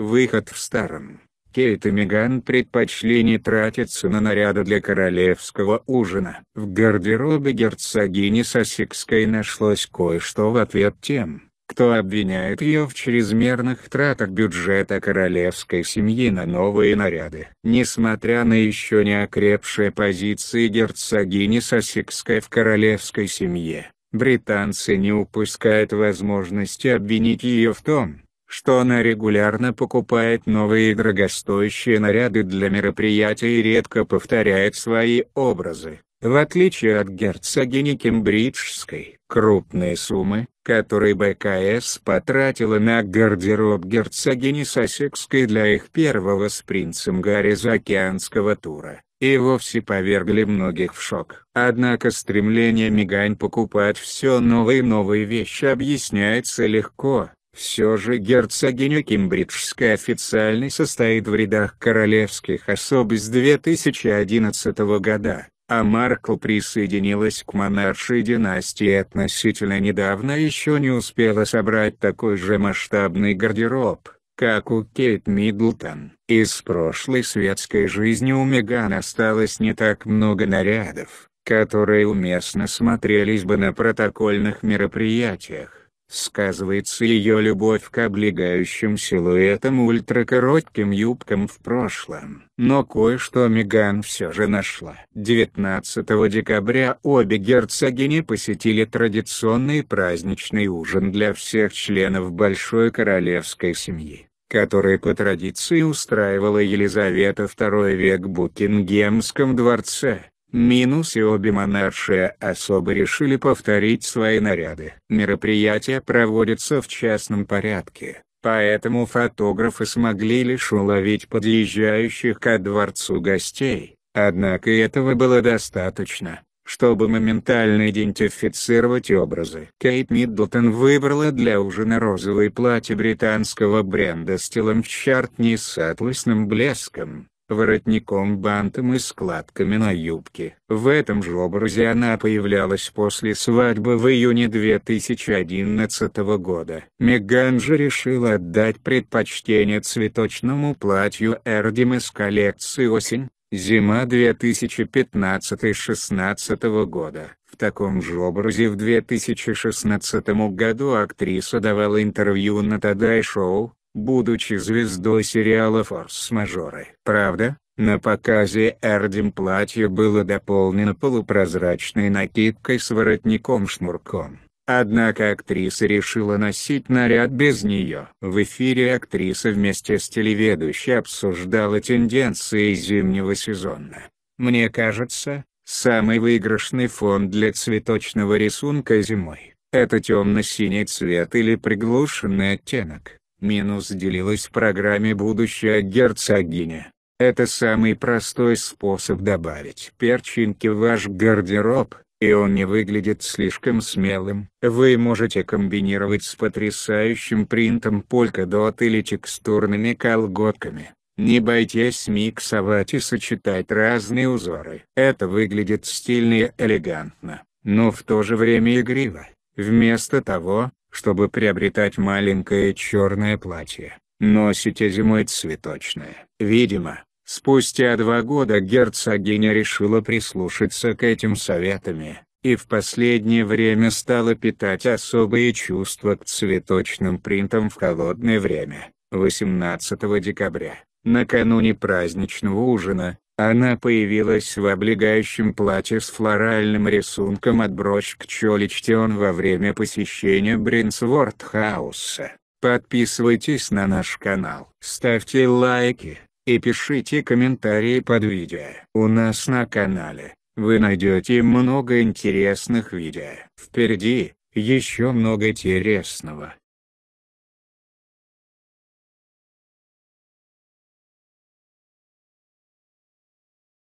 Выход в старом. Кейт и Меган предпочли не тратиться на наряды для королевского ужина. В гардеробе герцогини Сассекской нашлось кое-что в ответ тем, кто обвиняет ее в чрезмерных тратах бюджета королевской семьи на новые наряды. Несмотря на еще не окрепшие позиции герцогини Сассекской в королевской семье, британцы не упускают возможности обвинить ее в том, что она регулярно покупает новые дорогостоящие наряды для мероприятий и редко повторяет свои образы, в отличие от герцогини Кембриджской. Крупные суммы, которые БКС потратила на гардероб герцогини Сассекской для их первого с принцем Гарри заокеанского тура, и вовсе повергли многих в шок. Однако стремление Меган покупать все новые и новые вещи объясняется легко. Все же герцогиня Кембриджская официально состоит в рядах королевских особ с 2011 года, а Маркл присоединилась к монаршей династии относительно недавно и еще не успела собрать такой же масштабный гардероб, как у Кейт Миддлтон. Из прошлой светской жизни у Меган осталось не так много нарядов, которые уместно смотрелись бы на протокольных мероприятиях. Сказывается ее любовь к облегающим силуэтам ультракоротким юбкам в прошлом. Но кое-что Меган все же нашла. 19 декабря обе герцогини посетили традиционный праздничный ужин для всех членов большой королевской семьи, который по традиции устраивала Елизавета II в Букингемском дворце. Минус и обе монарши особо решили повторить свои наряды. Мероприятие проводится в частном порядке, поэтому фотографы смогли лишь уловить подъезжающих ко дворцу гостей, однако этого было достаточно, чтобы моментально идентифицировать образы. Кейт Миддлтон выбрала для ужина розовое платье британского бренда Стелла Маккартни с атласным блеском, воротником, бантом и складками на юбке. В этом же образе она появлялась после свадьбы в июне 2011 года. Меган же решила отдать предпочтение цветочному платью Эрдем из коллекции «Осень-зима» 2015-16 года. В таком же образе в 2016 году актриса давала интервью на Тудей-шоу, будучи звездой сериала «Форс-Мажоры». Правда, на показе Эрдем платье было дополнено полупрозрачной накидкой с воротником-шнурком, однако актриса решила носить наряд без нее. В эфире актриса вместе с телеведущей обсуждала тенденции зимнего сезона. «Мне кажется, самый выигрышный фон для цветочного рисунка зимой – это темно-синий цвет или приглушенный оттенок», — делилась в программе будущая герцогиня. «Это самый простой способ добавить перчинки в ваш гардероб, и он не выглядит слишком смелым. Вы можете комбинировать с потрясающим принтом полкадот или текстурными колготками. Не бойтесь миксовать и сочетать разные узоры. Это выглядит стильно и элегантно, но в то же время игриво. Вместо того, чтобы приобретать маленькое черное платье, носите зимой цветочное». Видимо, спустя 2 года герцогиня решила прислушаться к этим советам, и в последнее время стала питать особые чувства к цветочным принтам в холодное время. 18 декабря, накануне праздничного ужина, она появилась в облегающем платье с флоральным рисунком от брошек Чолич-Тион во время посещения Бринсворд-хауса. Подписывайтесь на наш канал, ставьте лайки, и пишите комментарии под видео. У нас на канале вы найдете много интересных видео. Впереди еще много интересного.